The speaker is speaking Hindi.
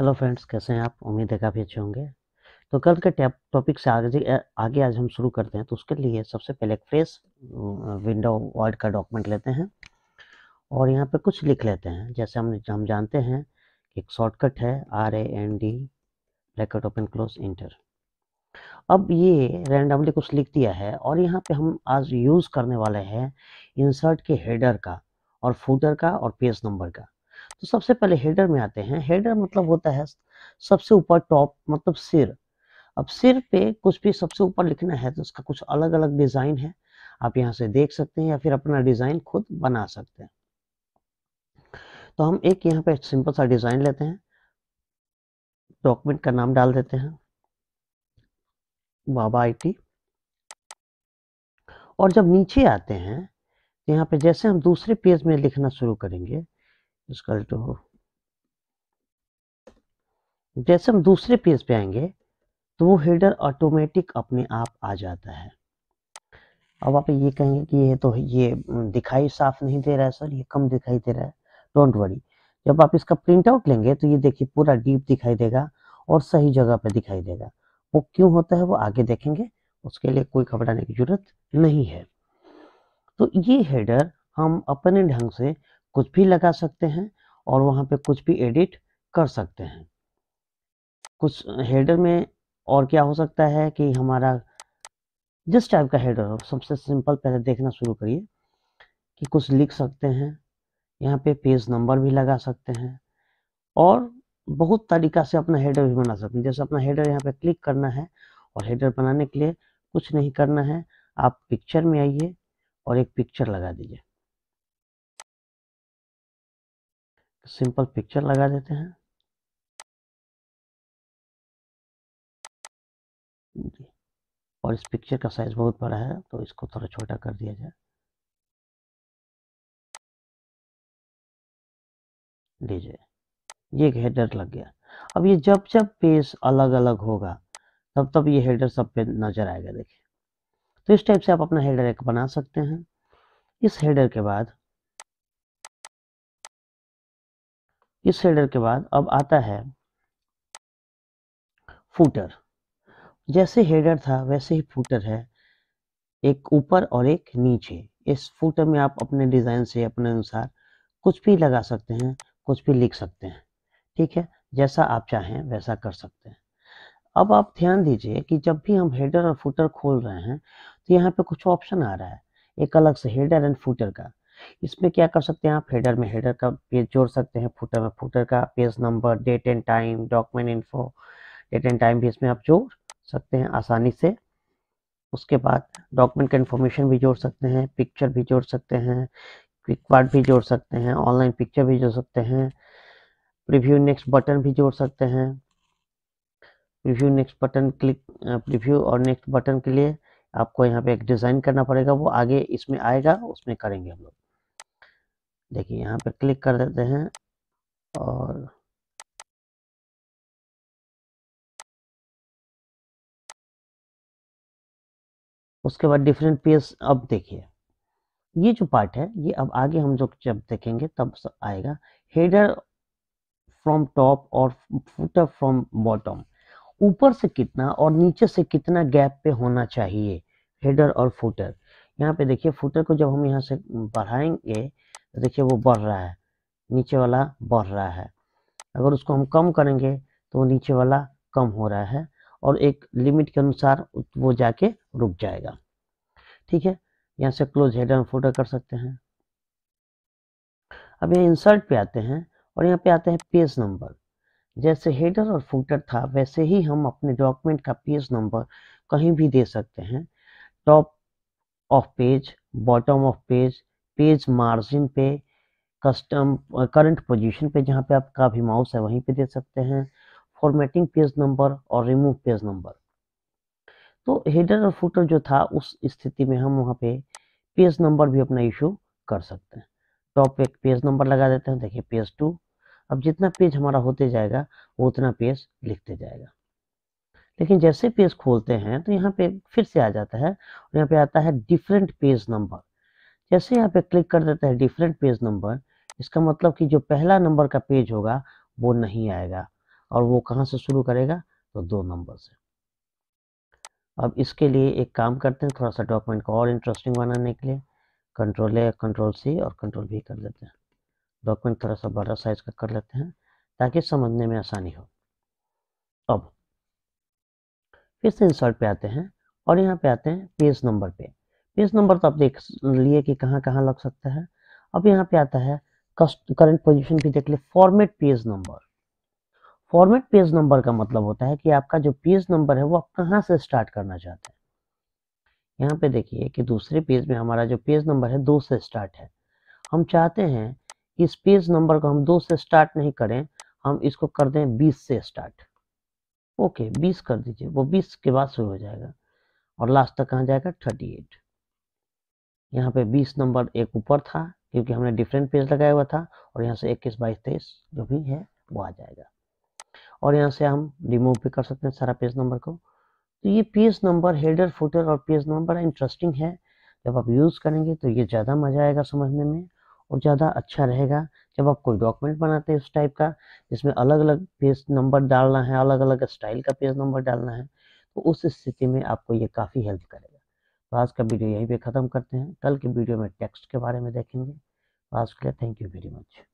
हेलो फ्रेंड्स, कैसे हैं आप? उम्मीद है काफ़ी अच्छे होंगे। तो कल के टॉपिक से आगे आज हम शुरू करते हैं। तो उसके लिए सबसे पहले एक फ्रेश विंडो वर्ड का डॉक्यूमेंट लेते हैं और यहाँ पे कुछ लिख लेते हैं। जैसे हम जानते हैं कि एक शॉर्टकट है RAND bracket open close enter. अब ये रैंडमली कुछ लिख दिया है और यहाँ पर हम आज यूज़ करने वाले हैं इंसर्ट के हेडर का और फूटर का और पेज नंबर का। तो सबसे पहले हेडर में आते हैं। हेडर मतलब होता है सबसे ऊपर, टॉप मतलब सिर। अब सिर पे कुछ भी सबसे ऊपर लिखना है तो उसका कुछ अलग अलग डिज़ाइन है, आप यहाँ से देख सकते हैं या फिर अपना डिज़ाइन खुद बना सकते हैं। तो हम एक यहाँ पे सिंपल सा डिज़ाइन लेते हैं, डॉक्यूमेंट का नाम डाल देते हैं बाबा IT। और जब नीचे आते हैं तो यहाँ पे जैसे हम दूसरे पेज में लिखना शुरू करेंगे, जैसे हम दूसरे पेज पे आएंगे तो वो हेडर ऑटोमेटिक अपने आप आ जाता है। अब आप ये कहेंगे कि ये तो ये दिखाई साफ नहीं दे रहा है सर, ये कम दिखाई दे रहा है। डोंट वरी, जब आप इसका प्रिंट आउट लेंगे तो ये देखिए पूरा डीप दिखाई देगा और सही जगह पे दिखाई देगा। वो क्यों होता है वो आगे देखेंगे, उसके लिए कोई घबराने की जरूरत नहीं है। तो ये हेडर हम अपने ढंग से कुछ भी लगा सकते हैं और वहाँ पे कुछ भी एडिट कर सकते हैं। कुछ हेडर में और क्या हो सकता है कि हमारा जिस टाइप का हेडर हो, सबसे सिंपल पहले देखना शुरू करिए कि कुछ लिख सकते हैं। यहाँ पे पेज नंबर भी लगा सकते हैं और बहुत तरीक़ा से अपना हेडर भी बना सकते हैं। जैसे अपना हेडर यहाँ पे क्लिक करना है और हेडर बनाने के लिए कुछ नहीं करना है, आप पिक्चर में आइए और एक पिक्चर लगा दीजिए। सिंपल पिक्चर लगा देते हैं। और इस पिक्चर का साइज बहुत बड़ा है तो इसको थोड़ा छोटा कर दिया जाए। लीजिए, ये एक हेडर लग गया। अब ये जब पेज अलग अलग होगा तब ये हेडर सब पे नजर आएगा। देखिए, तो इस टाइप से आप अपना हेडर एक बना सकते हैं। इस हेडर के बाद अब आता है फूटर। जैसे हेडर था वैसे ही फूटर है, एक ऊपर और एक नीचे। इस फूटर में आप अपने डिज़ाइन से अपने अनुसार कुछ भी लगा सकते हैं, कुछ भी लिख सकते हैं। ठीक है, जैसा आप चाहें वैसा कर सकते हैं। अब आप ध्यान दीजिए कि जब भी हम हेडर और फूटर खोल रहे हैं तो यहाँ पे कुछ ऑप्शन आ रहा है एक अलग से, हेडर एंड फूटर का। इसमें क्या कर सकते हैं आप, हेडर में हेडर का पेज जोड़ सकते हैं, फूटर में फूटर का page number, date and time, document info, date and time भी इसमें आप जोड़ सकते हैं आसानी से। उसके बाद डॉक्यूमेंट का इन्फॉर्मेशन भी जोड़ सकते हैं, पिक्चर भी जोड़ सकते हैं, क्विक पार्ट भी जोड़ सकते हैं, ऑनलाइन पिक्चर भी जोड़ सकते हैं, प्रीव्यू नेक्स्ट बटन भी जोड़ सकते हैं। प्रीव्यू और नेक्स्ट बटन के लिए आपको यहाँ पे एक डिज़ाइन करना पड़ेगा, वो आगे इसमें आएगा, उसमें करेंगे हम लोग। देखिए, यहाँ पे क्लिक कर देते हैं और उसके बाद डिफरेंट पेज। अब देखिए ये जो पार्ट है ये अब आगे हम जो जब देखेंगे तब आएगा, हेडर फ्रॉम टॉप और फूटर फ्रॉम बॉटम। ऊपर से कितना और नीचे से कितना गैप पे होना चाहिए हेडर और फूटर। यहाँ पे देखिए फूटर को जब हम यहाँ से बढ़ाएंगे तो देखिए वो बढ़ रहा है, नीचे वाला बढ़ रहा है। अगर उसको हम कम करेंगे तो वो नीचे वाला कम हो रहा है और एक लिमिट के अनुसार वो जाके रुक जाएगा। ठीक है, यहाँ से क्लोज हेडर और फूटर कर सकते हैं। अब यहाँ इंसर्ट पे आते हैं और यहाँ पे आते हैं पेज नंबर। जैसे हेडर और फूटर था वैसे ही हम अपने डॉक्यूमेंट का पेज नंबर कहीं भी दे सकते हैं, top of page, bottom of page, page margin पे, कस्टम करंट पोजीशन पे, जहाँ पे आपका भी माउस है वहीं पे दे सकते हैं, फॉर्मेटिंग पेज नंबर और रिमूव पेज नंबर। तो हेडर और फूटर जो था उस स्थिति में हम वहाँ पे पेज नंबर भी अपना इशू कर सकते हैं। टॉप पे एक पेज नंबर लगा देते हैं, देखिए पेज 2। अब जितना पेज हमारा होते जाएगा वो उतना पेज लिखते जाएगा। लेकिन जैसे पेज खोलते हैं तो यहाँ पे फिर से आ जाता है और यहाँ पे आता है डिफरेंट पेज नंबर। जैसे यहाँ पे क्लिक कर देते हैं डिफरेंट पेज नंबर, इसका मतलब कि जो पहला नंबर का पेज होगा वो नहीं आएगा और वो कहाँ से शुरू करेगा तो 2 नंबर से। अब इसके लिए एक काम करते हैं, थोड़ा सा डॉक्यूमेंट को और इंटरेस्टिंग बनाने के लिए कंट्रोल A, कंट्रोल C और कंट्रोल V कर लेते हैं। डॉक्यूमेंट थोड़ा सा बड़ा साइज का कर लेते हैं ताकि समझने में आसानी हो। अब फिर से इंसर्ट पे आते हैं और यहाँ पे आते हैं पेज नंबर पे। पेज नंबर तो आप देख लिए कि कहाँ कहाँ लग सकता है। अब यहाँ पे आता है करंट पोजीशन भी देख ले, format page number. Format page number का मतलब होता है कि आपका जो पेज नंबर है वो आप कहाँ से स्टार्ट करना चाहते हैं। यहाँ पे देखिए कि दूसरे पेज में हमारा जो पेज नंबर है 2 से स्टार्ट है। हम चाहते हैं कि इस पेज नंबर को हम 2 से स्टार्ट नहीं करें, हम इसको कर दें 20 से स्टार्ट। ओके 20 कर दीजिए, वो 20 के बाद शुरू हो जाएगा और लास्ट तक कहाँ जाएगा 38। यहाँ पे 20 नंबर एक ऊपर था क्योंकि हमने डिफरेंट पेज लगाया हुआ था और यहाँ से 21, 22, 23 जो भी है वो आ जाएगा। और यहाँ से हम रिमूव भी कर सकते हैं सारा पेज नंबर को। तो ये पेज नंबर, हेडर, फुटर और पेज नंबर इंटरेस्टिंग है। जब आप यूज़ करेंगे तो ये ज़्यादा मज़ा आएगा समझने में और ज़्यादा अच्छा रहेगा। जब आप कोई डॉक्यूमेंट बनाते हैं उस टाइप का जिसमें अलग अलग पेज नंबर डालना है, अलग अलग स्टाइल का पेज नंबर डालना है, तो उस स्थिति में आपको ये काफ़ी हेल्प करेगा। तो आज का वीडियो यहीं पे ख़त्म करते हैं। कल के वीडियो में टेक्स्ट के बारे में देखेंगे। आज के लिए थैंक यू वेरी मच।